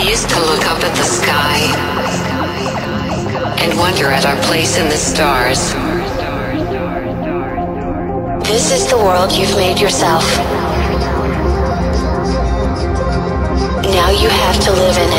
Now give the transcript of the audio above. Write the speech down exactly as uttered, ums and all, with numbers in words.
We used to look up at the sky and wonder at our place in the stars. This is the world you've made yourself. Now you have to live in it.